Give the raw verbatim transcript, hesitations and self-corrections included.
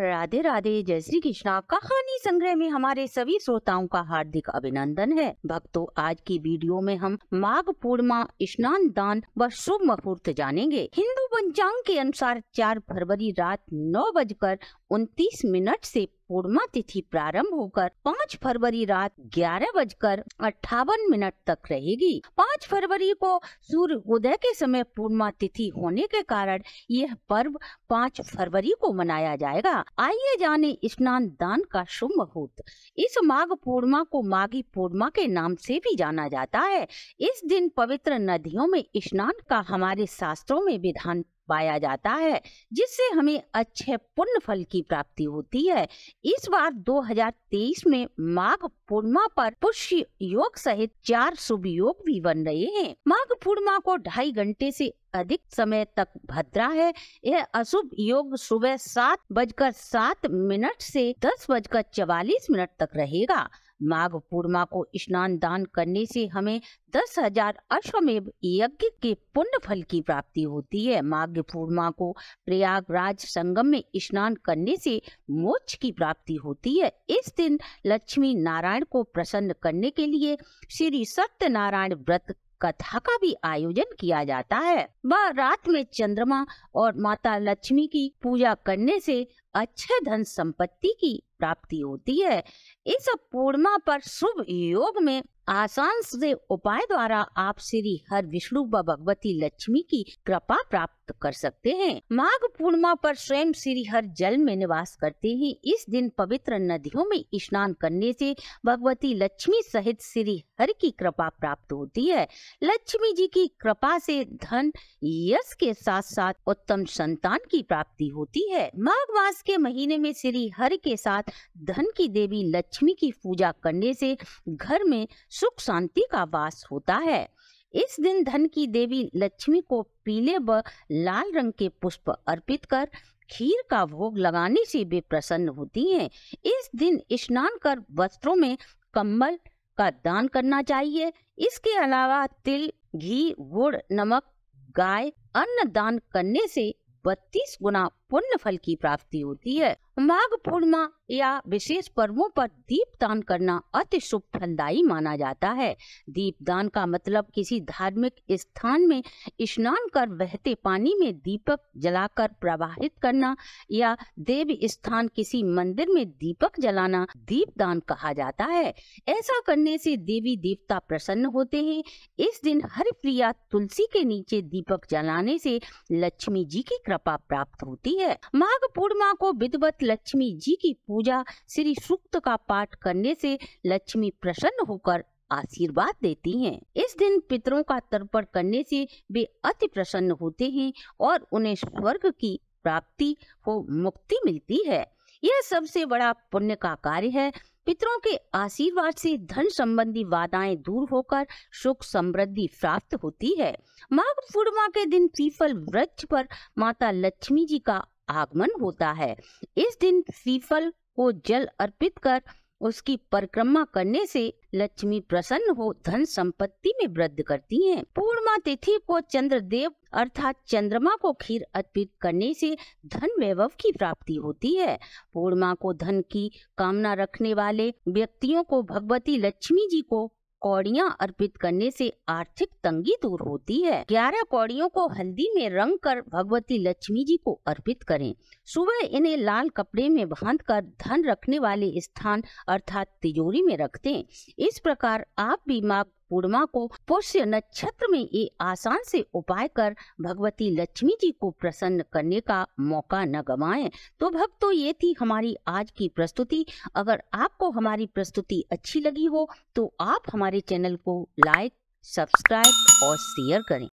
राधे राधे, जय श्री कृष्णा। कहानी संग्रह में हमारे सभी श्रोताओं का हार्दिक अभिनंदन है। भक्तों, आज की वीडियो में हम माघ पूर्णिमा, स्नान, दान व शुभ मुहूर्त जानेंगे। हिंदू पंचांग के अनुसार चार फरवरी रात नौ बजकर उनतीस मिनट से पूर्णिमा तिथि प्रारंभ होकर पाँच फरवरी रात ग्यारह बजकर अट्ठावन मिनट तक रहेगी। पाँच फरवरी को सूर्य उदय के समय पूर्णिमा तिथि होने के कारण यह पर्व पाँच फरवरी को मनाया जाएगा। आइए जाने स्नान दान का शुभ मुहूर्त। इस माघ पूर्णिमा को माघी पूर्णिमा के नाम से भी जाना जाता है। इस दिन पवित्र नदियों में स्नान का हमारे शास्त्रों में विधान पाया जाता है, जिससे हमें अच्छे पुण्य फल की प्राप्ति होती है। इस बार दो हज़ार तेईस में माघ पूर्णिमा पर पुष्य योग सहित चार शुभ योग भी बन रहे हैं। माघ पूर्णिमा को ढाई घंटे से अधिक समय तक भद्रा है। यह अशुभ योग सुबह सात बजकर सात मिनट से दस बजकर चवालीस मिनट तक रहेगा। माघ पूर्णिमा को स्नान दान करने से हमें दस हजार अश्वमेध यज्ञ के पुण्य फल की प्राप्ति होती है। माघ पूर्णिमा को प्रयागराज संगम में स्नान करने से मोक्ष की प्राप्ति होती है। इस दिन लक्ष्मी नारायण को प्रसन्न करने के लिए श्री सत्यनारायण व्रत कथा का भी आयोजन किया जाता है। वह रात में चंद्रमा और माता लक्ष्मी की पूजा करने से अच्छे धन संपत्ति की प्राप्ति होती है। इस पूर्णिमा पर शुभ योग में आसान से उपाय द्वारा आप श्री हर विष्णु व भगवती लक्ष्मी की कृपा प्राप्त कर सकते हैं। माघ पूर्णिमा पर स्वयं श्री हर जल में निवास करते हैं। इस दिन पवित्र नदियों में स्नान करने से भगवती लक्ष्मी सहित श्री हर की कृपा प्राप्त होती है। लक्ष्मी जी की कृपा से धन यश के साथ साथ उत्तम संतान की प्राप्ति होती है। माघ मास के महीने में श्री हर के साथ धन की देवी लक्ष्मी की पूजा करने से घर में सुख शांति का वास होता है। इस दिन धन की देवी लक्ष्मी को पीले व लाल रंग के पुष्प अर्पित कर खीर का भोग लगाने से वे प्रसन्न होती हैं। इस दिन स्नान कर वस्त्रों में कम्बल का दान करना चाहिए। इसके अलावा तिल, घी, गुड़, नमक, गाय अन्न दान करने से बत्तीस गुना पुण्य फल की प्राप्ति होती है। माघ पूर्णिमा या विशेष पर्वों पर दीप दान करना अति शुभ फलदायी माना जाता है। दीप दान का मतलब किसी धार्मिक स्थान में स्नान कर बहते पानी में दीपक जलाकर प्रवाहित करना या देव स्थान किसी मंदिर में दीपक जलाना दीप दान कहा जाता है। ऐसा करने से देवी देवता प्रसन्न होते हैं। इस दिन हर प्रिया तुलसी के नीचे दीपक जलाने से लक्ष्मी जी की कृपा प्राप्त होती है। माघ पूर्णिमा को विधवत लक्ष्मी जी की पूजा श्री सूक्त का पाठ करने से लक्ष्मी प्रसन्न होकर आशीर्वाद देती हैं। इस दिन पितरों का तर्पण करने से वे अति प्रसन्न होते हैं और उन्हें स्वर्ग की प्राप्ति हो मुक्ति मिलती है। यह सबसे बड़ा पुण्य का कार्य है। पितरों के आशीर्वाद से धन संबंधी बाधाएं दूर होकर सुख समृद्धि प्राप्त होती है। माघ पूर्णिमा के दिन पीपल वृक्ष पर माता लक्ष्मी जी का आगमन होता है। इस दिन पीपल को जल अर्पित कर उसकी परिक्रमा करने से लक्ष्मी प्रसन्न हो धन संपत्ति में वृद्धि करती हैं। पूर्णिमा तिथि को चंद्रदेव अर्थात चंद्रमा को खीर अर्पित करने से धन वैभव की प्राप्ति होती है। पूर्णिमा को धन की कामना रखने वाले व्यक्तियों को भगवती लक्ष्मी जी को कौड़ियाँ अर्पित करने से आर्थिक तंगी दूर होती है। ग्यारह कौड़ियों को हल्दी में रंग कर भगवती लक्ष्मी जी को अर्पित करें। सुबह इन्हें लाल कपड़े में बांधकर धन रखने वाले स्थान अर्थात तिजोरी में रख दें। इस प्रकार आप भी माघ पूर्णिमा को पुष्य नक्षत्र में ये आसान से उपाय कर भगवती लक्ष्मी जी को प्रसन्न करने का मौका न गवाएं। तो भक्तों, ये थी हमारी आज की प्रस्तुति। अगर आपको हमारी प्रस्तुति अच्छी लगी हो तो आप हमारे चैनल को लाइक, सब्सक्राइब और शेयर करें।